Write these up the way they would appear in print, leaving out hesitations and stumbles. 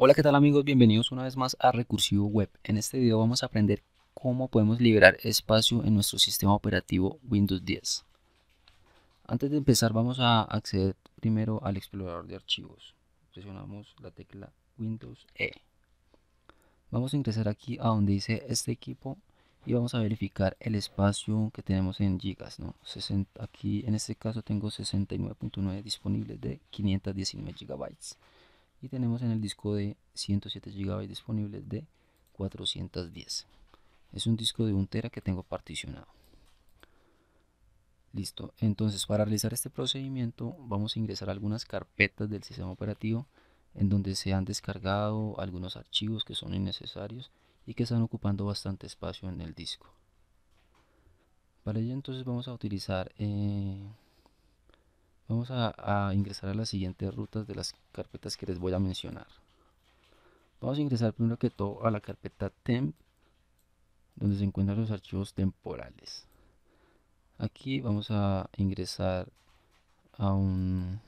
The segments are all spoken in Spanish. Hola, ¿qué tal amigos? Bienvenidos una vez más a RecursivoWeb. En este video vamos a aprender cómo podemos liberar espacio en nuestro sistema operativo Windows 10. Antes de empezar vamos a acceder primero al explorador de archivos. Presionamos la tecla Windows E. Vamos a ingresar aquí a donde dice este equipo y vamos a verificar el espacio que tenemos en gigas, ¿no? Aquí en este caso tengo 69.9 disponibles de 519 GB. Y tenemos en el disco de 107 GB disponibles de 410. Es un disco de 1 tera que tengo particionado. Listo, entonces para realizar este procedimiento vamos a ingresar a algunas carpetas del sistema operativo en donde se han descargado algunos archivos que son innecesarios y que están ocupando bastante espacio en el disco. Para ello entonces vamos a utilizar Vamos a ingresar a las siguientes rutas de las carpetas que les voy a mencionar. Vamos a ingresar primero que todo a la carpeta temp, donde se encuentran los archivos temporales. Aquí vamos a ingresar a un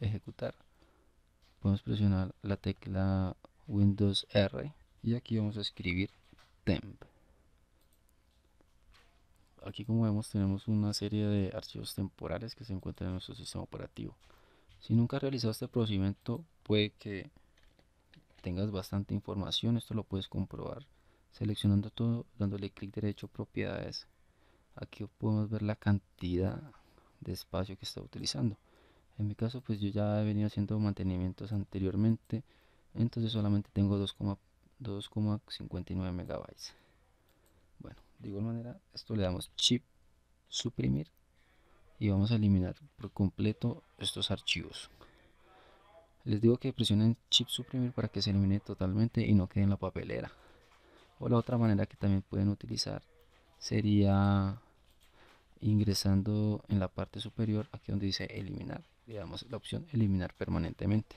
ejecutar. Podemos presionar la tecla Windows R y aquí vamos a escribir temp. Aquí, como vemos, tenemos una serie de archivos temporales que se encuentran en nuestro sistema operativo. Si nunca has realizado este procedimiento, puede que tengas bastante información. Esto lo puedes comprobar seleccionando todo, dándole clic derecho, propiedades. Aquí podemos ver la cantidad de espacio que está utilizando. En mi caso, pues yo ya he venido haciendo mantenimientos anteriormente, entonces solamente tengo 2,59 megabytes. Bueno, de igual manera, esto le damos Shift, suprimir y vamos a eliminar por completo estos archivos. Les digo que presionen Shift, suprimir para que se elimine totalmente y no quede en la papelera. O la otra manera que también pueden utilizar sería ingresando en la parte superior, aquí donde dice eliminar, le damos la opción eliminar permanentemente.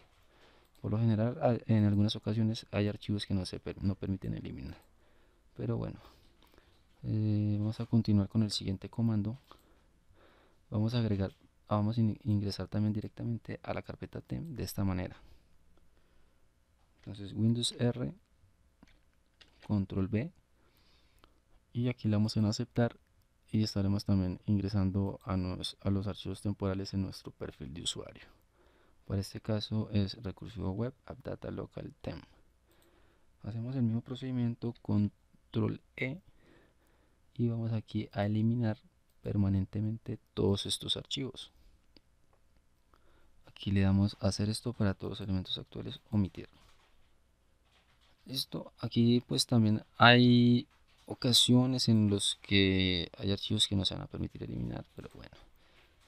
Por lo general, en algunas ocasiones hay archivos que no permiten eliminar, pero bueno. Vamos a continuar con el siguiente comando. Vamos a ingresar también directamente a la carpeta temp de esta manera. Entonces Windows R, Control V, y aquí le damos en aceptar y estaremos también ingresando a los archivos temporales en nuestro perfil de usuario. Para este caso es RecursivoWeb AppData Local Temp. Hacemos el mismo procedimiento, Control E, y vamos aquí a eliminar permanentemente todos estos archivos. Aquí le damos hacer esto para todos los elementos actuales, omitir. Listo, aquí pues también hay ocasiones en los que hay archivos que no se van a permitir eliminar, pero bueno,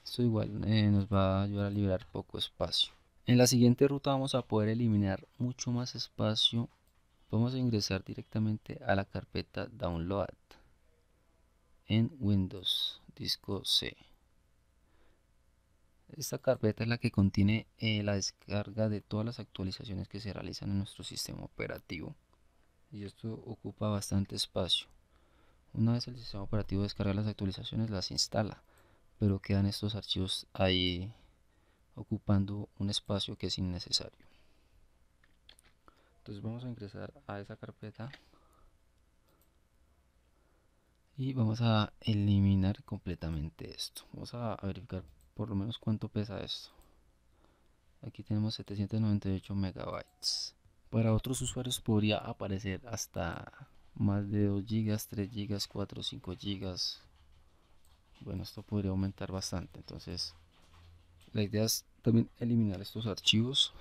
esto igual nos va a ayudar a liberar poco espacio. En la siguiente ruta vamos a poder eliminar mucho más espacio. Vamos a ingresar directamente a la carpeta Download en Windows, disco C. Esta carpeta es la que contiene la descarga de todas las actualizaciones que se realizan en nuestro sistema operativo, y esto ocupa bastante espacio. Una vez el sistema operativo descarga las actualizaciones, las instala, pero quedan estos archivos ahí ocupando un espacio que es innecesario. Entonces vamos a ingresar a esa carpeta y vamos a eliminar completamente esto. Vamos a verificar por lo menos cuánto pesa esto. Aquí tenemos 798 megabytes. Para otros usuarios podría aparecer hasta más de 2 GB, 3 GB, 4, 5 GB. Bueno, esto podría aumentar bastante. Entonces la idea es también eliminar estos archivos.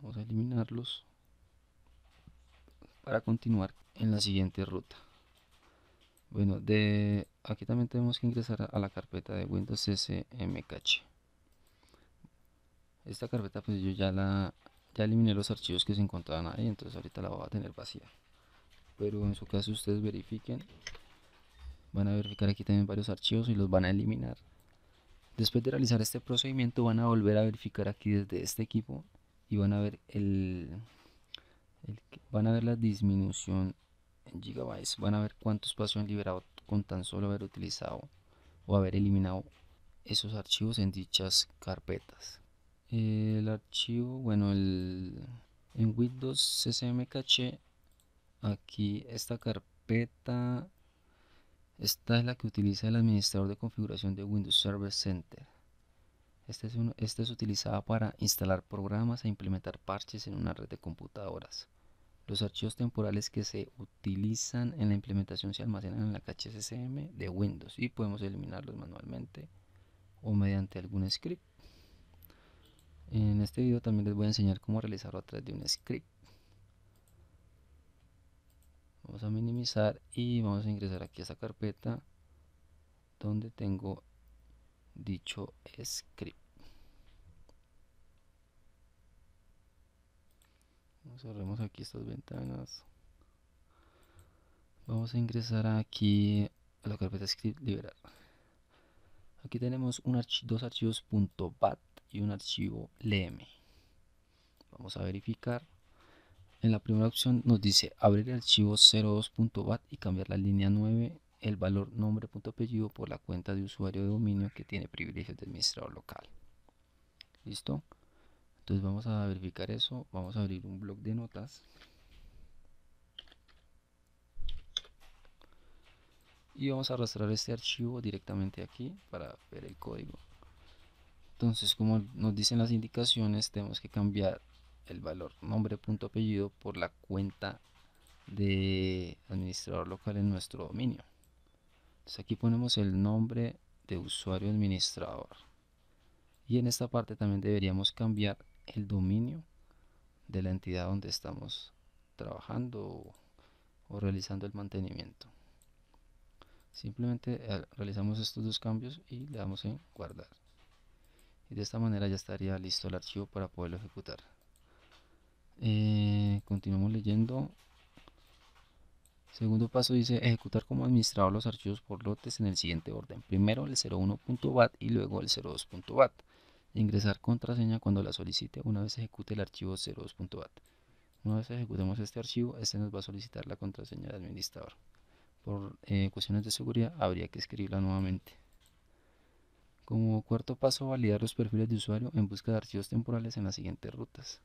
Vamos a eliminarlos para continuar en la siguiente ruta. Bueno, aquí también tenemos que ingresar a la carpeta de Windows SM Cache. Esta carpeta pues yo ya eliminé los archivos que se encontraban ahí, entonces ahorita la voy a tener vacía. Pero en su caso ustedes verifiquen, van a verificar aquí también varios archivos y los van a eliminar. Después de realizar este procedimiento van a volver a verificar aquí desde este equipo y van a ver la disminución en gigabytes. Van a ver cuánto espacio han liberado con tan solo haber utilizado o haber eliminado esos archivos en dichas carpetas. el archivo, bueno, en Windows CSM Cache, aquí esta carpeta, esta es la que utiliza el administrador de configuración de Windows Server Center. Esta es utilizada para instalar programas e implementar parches en una red de computadoras. Los archivos temporales que se utilizan en la implementación se almacenan en la cache CCM de Windows y podemos eliminarlos manualmente o mediante algún script. En este video también les voy a enseñar cómo realizarlo a través de un script. Vamos a minimizar y vamos a ingresar aquí a esta carpeta donde tengo dicho script. Cerremos aquí estas ventanas. Vamos a ingresar aquí a la carpeta script liberar. Aquí tenemos dos archivos .bat y un archivo .lm. Vamos a verificar. En la primera opción nos dice abrir el archivo 02.bat y cambiar la línea 9, el valor nombre.apellido por la cuenta de usuario de dominio que tiene privilegios de administrador local. ¿Listo? Entonces vamos a verificar eso, vamos a abrir un bloc de notas y vamos a arrastrar este archivo directamente aquí para ver el código. Entonces, como nos dicen las indicaciones, tenemos que cambiar el valor nombre.apellido por la cuenta de administrador local en nuestro dominio. Entonces aquí ponemos el nombre de usuario administrador y en esta parte también deberíamos cambiar el dominio de la entidad donde estamos trabajando o realizando el mantenimiento. Simplemente realizamos estos dos cambios y le damos en guardar, y de esta manera ya estaría listo el archivo para poderlo ejecutar. Continuamos leyendo. Segundo paso dice ejecutar como administrador los archivos por lotes en el siguiente orden: primero el 01.bat y luego el 02.bat. Ingresar contraseña cuando la solicite una vez ejecute el archivo 02.bat. Una vez ejecutemos este archivo, este nos va a solicitar la contraseña del administrador. Por cuestiones de seguridad habría que escribirla nuevamente. Como cuarto paso, validar los perfiles de usuario en busca de archivos temporales en las siguientes rutas: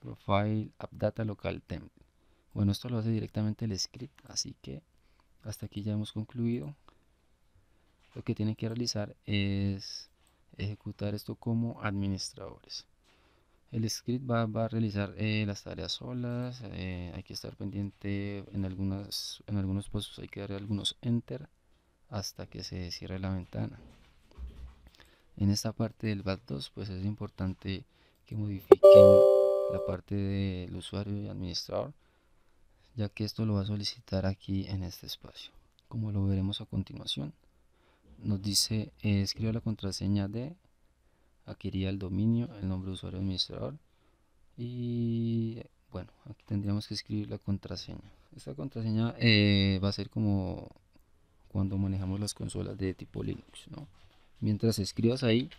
profile, appdata, local, temp. Bueno, esto lo hace directamente el script, así que hasta aquí ya hemos concluido. Lo que tienen que realizar es ejecutar esto como administradores. El script va a realizar las tareas solas. Hay que estar pendiente en algunos pasos, hay que darle algunos enter hasta que se cierre la ventana. En esta parte del BAT2 pues es importante que modifiquen la parte del usuario y administrador, ya que esto lo va a solicitar aquí en este espacio, como lo veremos a continuación. Nos dice escriba la contraseña de, aquí iría el dominio, el nombre de usuario administrador, y bueno, aquí tendríamos que escribir la contraseña. Esta contraseña va a ser como cuando manejamos las consolas de tipo Linux, ¿no? Mientras escribas ahí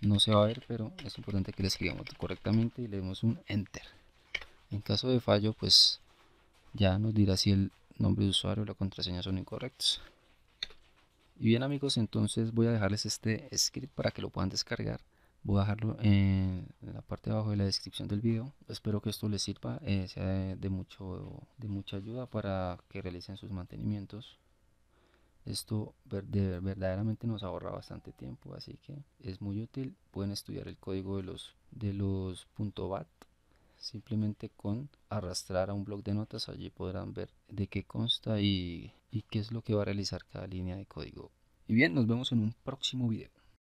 no se va a ver, pero es importante que le escribamos correctamente y le demos un enter. En caso de fallo pues ya nos dirá si el nombre de usuario o la contraseña son incorrectos. Y bien amigos, entonces voy a dejarles este script para que lo puedan descargar. Voy a dejarlo en la parte de abajo de la descripción del video. Espero que esto les sirva, sea de mucha ayuda para que realicen sus mantenimientos. Esto verdaderamente nos ahorra bastante tiempo, así que es muy útil. Pueden estudiar el código de los .bat simplemente con arrastrar a un bloc de notas. Allí podrán ver de qué consta y qué es lo que va a realizar cada línea de código. Y bien, nos vemos en un próximo video.